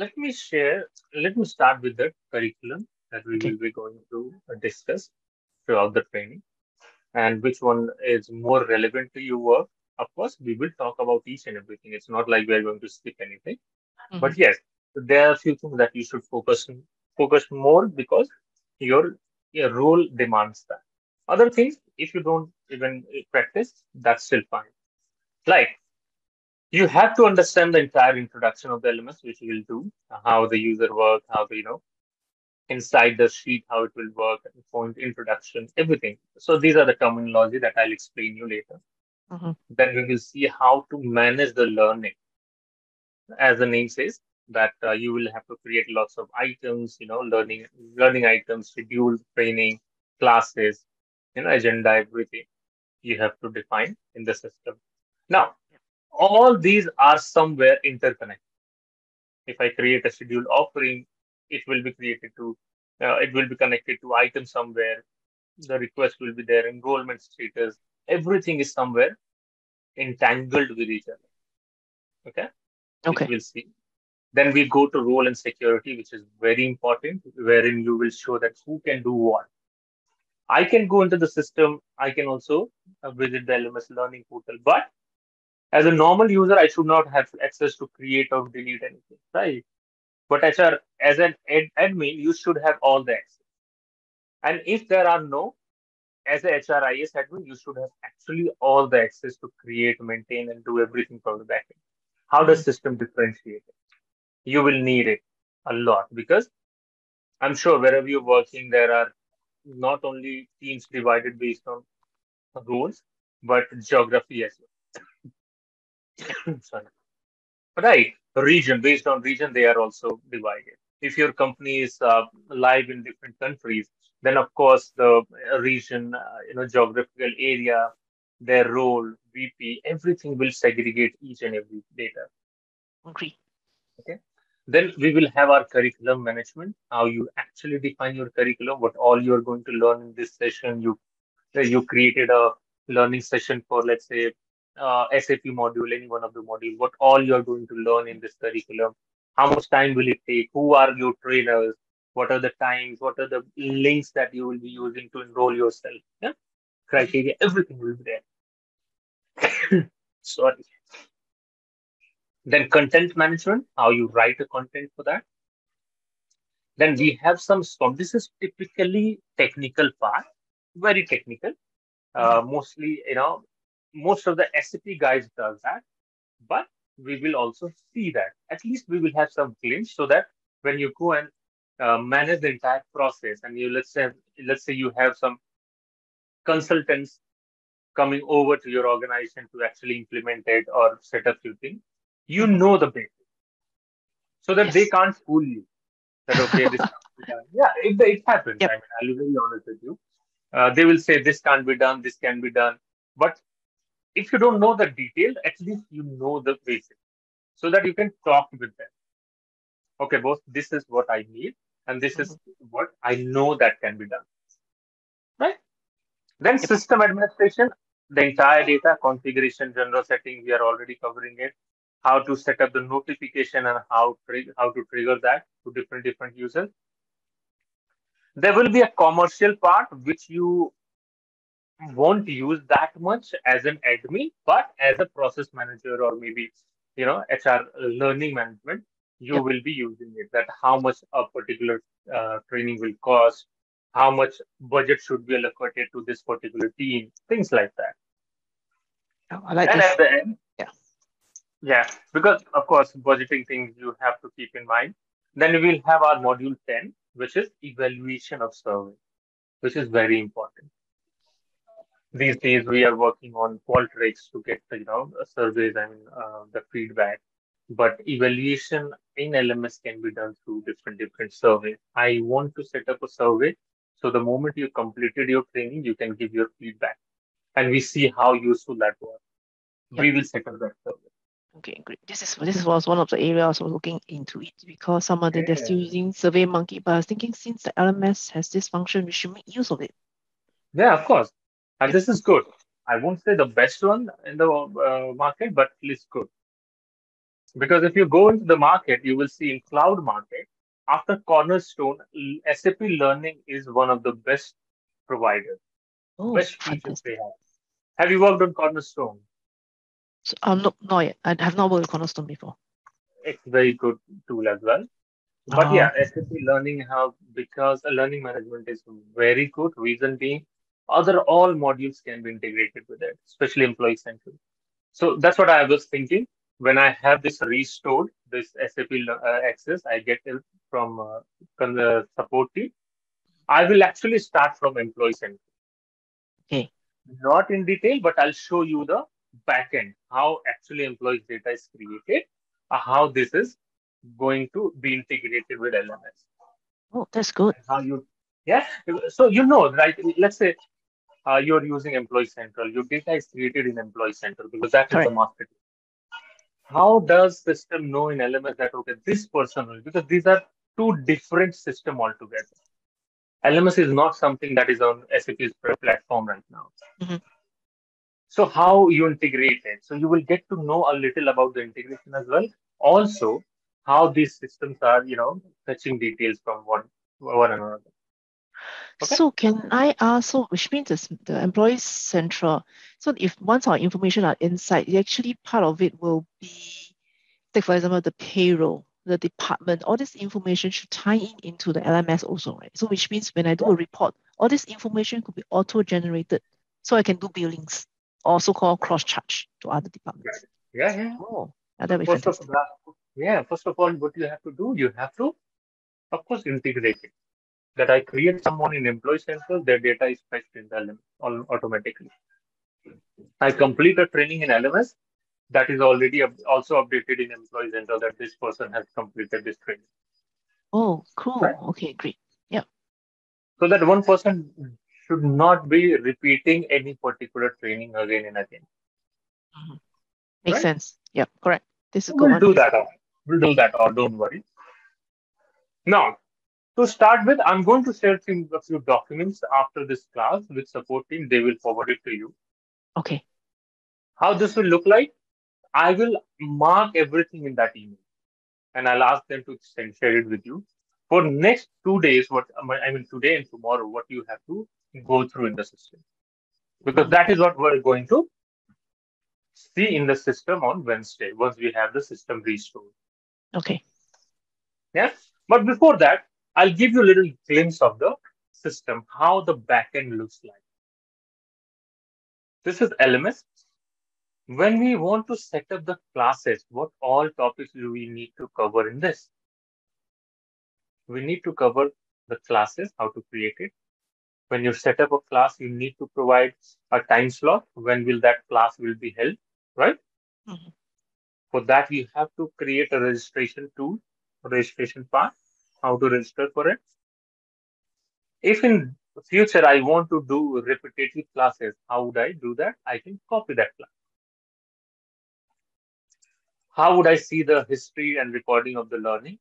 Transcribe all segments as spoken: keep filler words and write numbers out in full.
let me share, let me start with the curriculum that we okay. will be going to discuss throughout the training and which one is more relevant to your work. Of course, we will talk about each and everything. It's not like we're going to skip anything. Mm-hmm. But yes, there are a few things that you should focus focus more because your, your role demands that. Other things, if you don't even practice, that's still fine. Like, you have to understand the entire introduction of the elements, which you will do, how the user works, how the, you know, inside the sheet, how it will work, point introduction, everything. So these are the terminology that I'll explain you later. Mm-hmm. Then we will see how to manage the learning. As the name says, that uh, you will have to create lots of items, you know, learning learning items, schedule, training, classes, you know, agenda, everything you have to define in the system. Now, all these are somewhere interconnected. If I create a scheduled offering, it will be created to, uh, it will be connected to items somewhere. The request will be there, enrollment status. Everything is somewhere entangled with each other. Okay? Okay. Which we'll see. Then we go to role and security, which is very important, wherein you will show that who can do what. I can go into the system. I can also visit the L M S learning portal. But as a normal user, I should not have access to create or delete anything, right? But as, a, as an ad, admin, you should have all the access. And if there are no, as a H R I S admin, you should have actually all the access to create, maintain, and do everything from the backend. How does system differentiate it? You will need it a lot because I'm sure wherever you're working, there are not only teams divided based on roles, but geography as well. Sorry. Right. Region, based on region, they are also divided. If your company is uh, live in different countries, then of course the region, uh, you know, geographical area, their role, V P, everything will segregate each and every data. Okay. Okay. Then we will have our curriculum management, how you actually define your curriculum, what all you are going to learn in this session. You, you created a learning session for, let's say, uh, S A P module, any one of the modules, what all you are going to learn in this curriculum. How much time will it take? Who are your trainers? What are the times? What are the links that you will be using to enroll yourself? Yeah? Criteria, everything will be there. Sorry. Then content management, how you write the content for that. Then we have some, this is typically technical part, very technical. Uh, mostly, you know, most of the S A P guys does that, but we will also see that. At least we will have some glimpse so that when you go and uh, manage the entire process and you, let's say, let's say you have some consultants coming over to your organization to actually implement it or set up your thing. You know the basics, so that yes. they can't fool you. That okay, this can't be done. Yeah, if they, it happens, yep. I mean, I'll be very honest with you. Uh, they will say this can't be done, this can be done. But if you don't know the detail, at least you know the basics, so that you can talk with them. Okay, boss, this is what I need, and this mm-hmm. is what I know that can be done. Right? Then yep. system administration, the entire data configuration, general setting, we are already covering it. How to set up the notification and how, how to trigger that to different, different users. There will be a commercial part which you won't use that much as an admin, but as a process manager or maybe, you know, H R learning management, you yep. will be using it. That how much a particular uh, training will cost, how much budget should be allocated to this particular team, things like that. Oh, I like and this. At the end, yeah. Yeah, because of course, budgeting things you have to keep in mind. Then we will have our module ten, which is evaluation of survey, which is very important. These days we are working on Qualtrics to get the, you know, surveys and uh, the feedback, but evaluation in L M S can be done through different, different surveys. I want to set up a survey. So the moment you completed your training, you can give your feedback and we see how useful that was. Yeah. We will set up that survey. Okay, great. This is this was one of the areas I was looking into it because some of them, yeah. they're still using SurveyMonkey, but I was thinking since the L M S has this function, we should make use of it. Yeah, of course. And this is good. I won't say the best one in the uh, market, but it's good. Because if you go into the market, you will see in cloud market, after Cornerstone, S A P Learning is one of the best providers, oh, best features they have. Have you worked on Cornerstone? So, um, no, no, I have not worked on Cornerstone before. It's a very good tool as well. But oh. yeah, S A P Learning have, because learning management is very good, reason being, other all modules can be integrated with it, especially employee central. So that's what I was thinking. When I have this restored, this S A P uh, access, I get it from, uh, from the support team. I will actually start from employee central. Okay. Not in detail, but I'll show you the backend, how actually employee data is created, uh, how this is going to be integrated with L M S. Oh, that's good. How you, yeah. So, you know, right? Let's say uh, you're using Employee Central. Your data is created in Employee Central because that right. is the master. How does system know in L M S that, okay, this person, because these are two different systems altogether. L M S is not something that is on S A P's platform right now. Mm-hmm. So how you integrate it? So you will get to know a little about the integration as well. Also, how these systems are, you know, fetching details from one, one another. Okay? So can I ask, so which means the, the Employee Central, so if once our information are inside, actually part of it will be, take for example, the payroll, the department, all this information should tie in into the L M S also, right? So which means when I do a report, all this information could be auto-generated, so I can do billings, or so-called cross-charge to other departments. Yeah, yeah. Oh, that'd be fantastic. Yeah, first of all, what you have to do, you have to, of course, integrate it. That I create someone in Employee Central, their data is fetched in the L M S automatically. I complete a training in L M S that is already up, also updated in Employee Central that this person has completed this training. Oh, cool. Right? Okay, great. Yeah. So that one person should not be repeating any particular training again and again. Mm-hmm. Makes right? sense. Yeah, correct. This is we'll do that. All. We'll do that or don't worry. Now, to start with, I'm going to share a few documents after this class with support team. They will forward it to you. Okay. How this will look like, I will mark everything in that email and I'll ask them to share it with you. For next two days, what I mean today and tomorrow, what you have to go through in the system. Because that is what we're going to see in the system on Wednesday, once we have the system restored. Okay. Yeah. But before that, I'll give you a little glimpse of the system, how the backend looks like. This is L M S. When we want to set up the classes, what all topics do we need to cover in this? We need to cover the classes, how to create it. When you set up a class, you need to provide a time slot. When will that class will be held, right? Mm-hmm. For that, you have to create a registration tool, a registration path, how to register for it. If in the future I want to do repetitive classes, how would I do that? I can copy that class. How would I see the history and recording of the learning?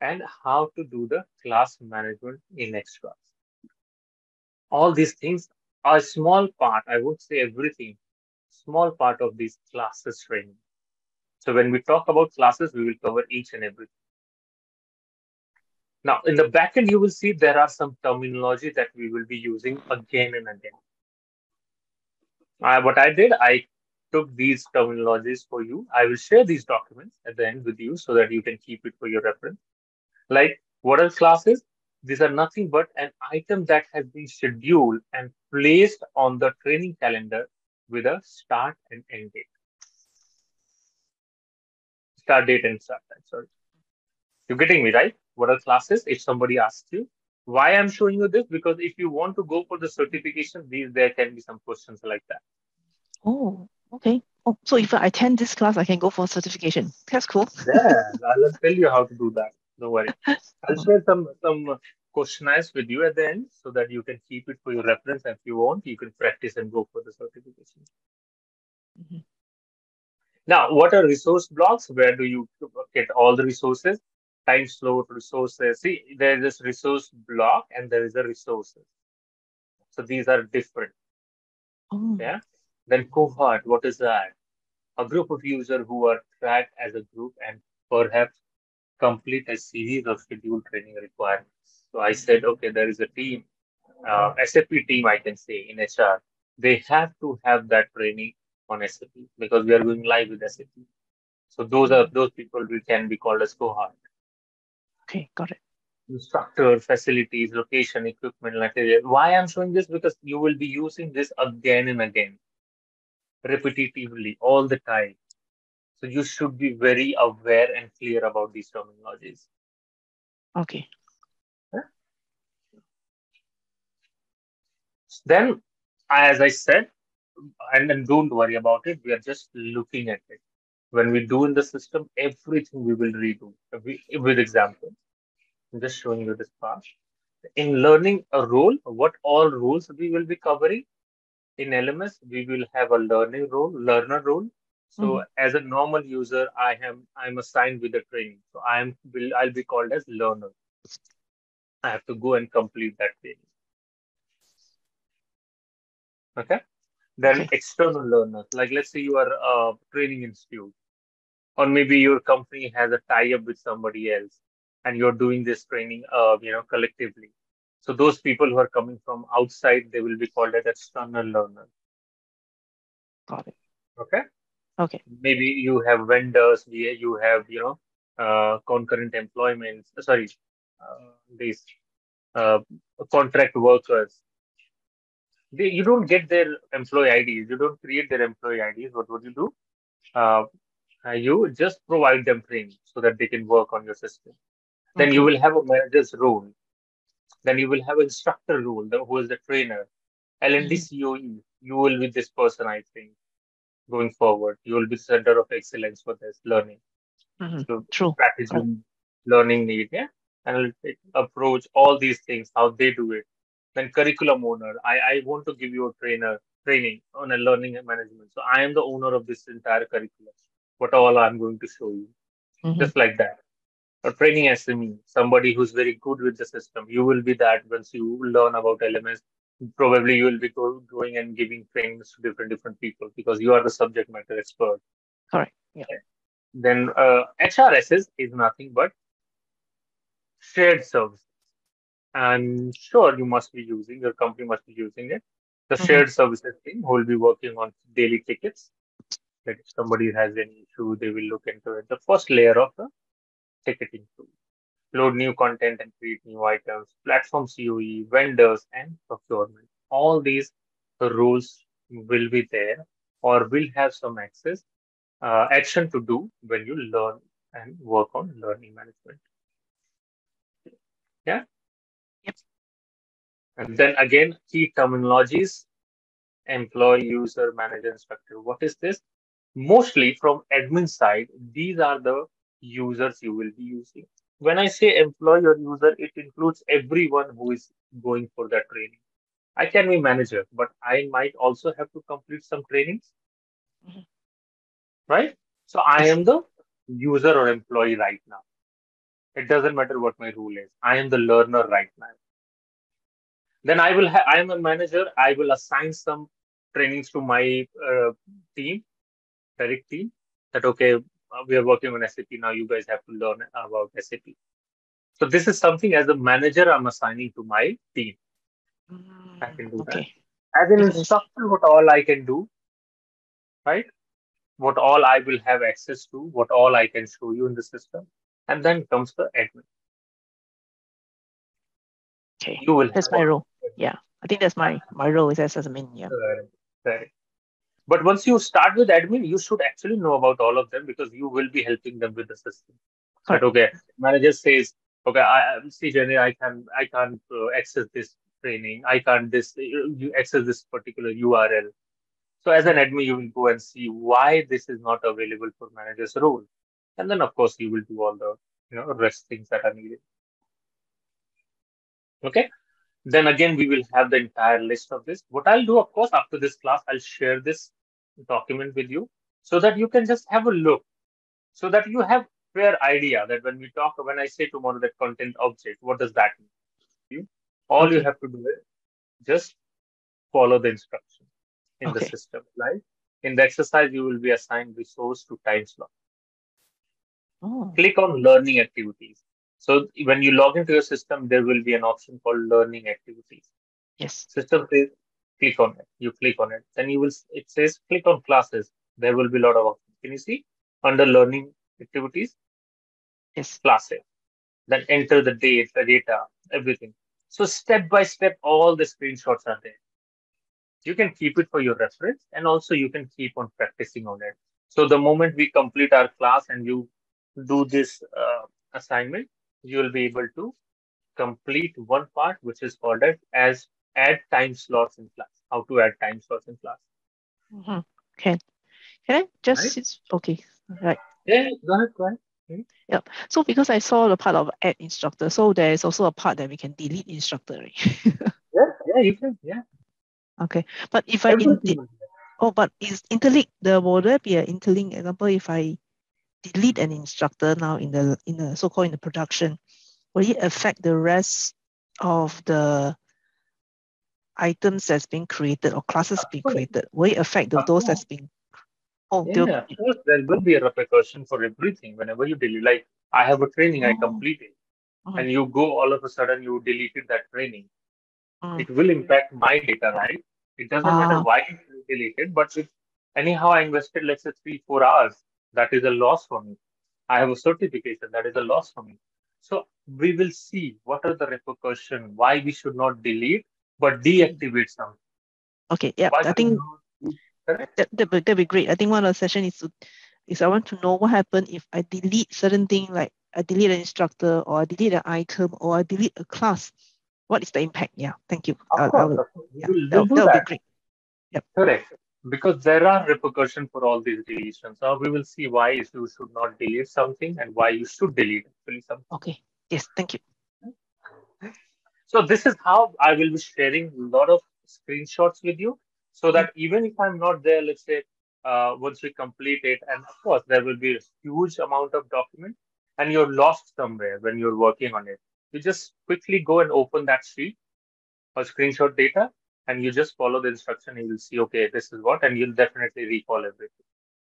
And how to do the class management in Xtra. All these things are a small part, I would say everything, small part of these classes training. So when we talk about classes, we will cover each and everything. Now, in the backend, you will see there are some terminology that we will be using again and again. Uh, what I did, I took these terminologies for you. I will share these documents at the end with you so that you can keep it for your reference. Like, what are classes? These are nothing but an item that has been scheduled and placed on the training calendar with a start and end date. Start date and start time, sorry. You're getting me, right? What are classes? If somebody asks you, why I'm showing you this? Because if you want to go for the certification, these there can be some questions like that. Oh, okay. Oh, so if I attend this class, I can go for certification. That's cool. Yeah, I'll tell you how to do that. Don't worry. I'll share some, some questionnaires with you at the end so that you can keep it for your reference. If you want, you can practice and go for the certification. Mm-hmm. Now, what are resource blocks? Where do you get all the resources? Time slot, resources. See, there is this resource block and there is a resources. So these are different. Oh. Yeah. Then cohort, what is that? a group of users who are tracked as a group and perhaps complete a series of scheduled training requirements. So I said, okay, there is a team, uh, S A P team, I can say, in H R. They have to have that training on S A P because we are going live with S A P. So those are those people who can be called as cohort. Okay, got it. Structure, facilities, location, equipment, material. Why I'm showing this? Because you will be using this again and again, repetitively, all the time. So you should be very aware and clear about these terminologies. Okay. Yeah. Then, as I said, and then don't worry about it. We are just looking at it. When we do in the system, everything we will redo every, with examples. I'm just showing you this part. In learning a role, what all roles we will be covering in L M S, we will have a learning role, learner role. So mm-hmm. as a normal user, I am I'm assigned with the training. So I'm will I'll be called as learner. I have to go and complete that training. Okay. Then external learners, like let's say you are a training institute, or maybe your company has a tie-up with somebody else. And you're doing this training, uh, you know, collectively. So those people who are coming from outside, they will be called as external learners. Got it. Okay. Okay. Maybe you have vendors. You have, you know, uh, concurrent employments. Sorry, uh, these uh, contract workers. They you don't get their employee I Ds. You don't create their employee I Ds. What would you do? Uh, you just provide them training so that they can work on your system. Then okay. you will have a manager's role. Then you will have an instructor role, the, who is the trainer. L and D C O E, you will be this person, I think, going forward. You will be the center of excellence for this learning. Mm-hmm. So True. Practicing True. Learning need, yeah? And approach all these things, how they do it. Then curriculum owner, I, I want to give you a trainer training on a learning and management. So I am the owner of this entire curriculum. What all I'm going to show you, mm-hmm. just like that. A training S M E, somebody who's very good with the system. You will be that once you learn about L M S. Probably you will be go, going and giving trainings to different different people because you are the subject matter expert. All right. Yeah. Okay. Then uh, H R S S is nothing but shared services. I'm sure you must be using, your company must be using it. The mm-hmm. shared services team who will be working on daily tickets. Like if somebody has any issue, they will look into it. The first layer of the ticketing tool, load new content and create new items, platform C O E, vendors, and procurement. All these roles will be there or will have some access, uh, action to do when you learn and work on learning management. Yeah? Yep. And then again, key terminologies, employee, user, manager, instructor. What is this? Mostly from admin side, these are the users you will be using. When I say employee or user, it includes everyone who is going for that training. I can be manager, but I might also have to complete some trainings, mm-hmm. right? So I am the user or employee right now. It doesn't matter what my role is. I am the learner right now. Then I will. I am a manager. I will assign some trainings to my uh, team, direct team. That okay. We are working on S A P now. You guys have to learn about S A P. So this is something as a manager I'm assigning to my team. I can do okay. that. As an instructor, what all I can do, right? What all I will have access to, what all I can show you in the system. And then comes the admin. Okay, you will that's my role. Yeah, I think that's my, my role is as admin. Yeah. Right. Right. But once you start with admin, you should actually know about all of them because you will be helping them with the system. But okay, manager says, okay, I see, Jenny, I can I can't uh, access this training. I can't this you access this particular U R L. So as an admin, you will go and see why this is not available for manager's role, and then of course you will do all the you know rest things that are needed. Okay. Then again, we will have the entire list of this. What I'll do, of course, after this class, I'll share this document with you so that you can just have a look, so that you have fair idea that when we talk, when I say tomorrow that content object, what does that mean? You, all okay. you have to do is just follow the instruction in okay. the system, right? In the exercise, you will be assigned resource to time slot. Oh. Click on learning activities. So when you log into your system, there will be an option called learning activities. Yes. System says, click on it. You click on it. Then you will, it says, click on classes. There will be a lot of options. Can you see under learning activities? Yes. Classes. Then enter the date, the data, everything. So step by step, all the screenshots are there. You can keep it for your reference, and also you can keep on practicing on it. So the moment we complete our class and you do this uh, assignment, you will be able to complete one part, which is called as add time slots in class. How to add time slots in class. Mm-hmm. Okay. Can I just... Right? Okay. Right. Yeah, go ahead, go ahead. Mm-hmm. Yeah. So because I saw the part of add instructor, so there is also a part that we can delete instructor, right? yeah, yeah, you can, yeah. Okay, but if Everything I in, oh, but is interlink there will there be an interlink example if I delete an instructor now in the in the so called in the production, will it affect the rest of the items that's being created or classes being created? Will it affect the, those that's being? Oh, yeah, of course, there will be a repercussion for everything whenever you delete. Like I have a training, oh. I complete it, oh. and you go all of a sudden you deleted that training. It will impact my data, right? It doesn't ah. matter why it's deleted, but if anyhow I invested, let's say, three, four hours, that is a loss for me. I have a certification, that is a loss for me. So we will see what are the repercussions, why we should not delete, but deactivate something. Okay, yeah, why I think correct? That that would be great. I think one of the sessions is, to, is I want to know what happens if I delete certain things, like I delete an instructor, or I delete an item, or I delete a class. What is the impact? Yeah, thank you. Of course, I will, yeah, will that will be great. Yep. Correct. Because there are repercussions for all these deletions. Now we will see why you should not delete something and why you should delete actually something. Okay. Yes, thank you. So this is how I will be sharing a lot of screenshots with you so that mm-hmm. even if I'm not there, let's say, uh, once we complete it, and of course, there will be a huge amount of document and you're lost somewhere when you're working on it. You just quickly go and open that sheet or screenshot data, and you just follow the instruction. You will see, okay, this is what, and you'll definitely recall everything.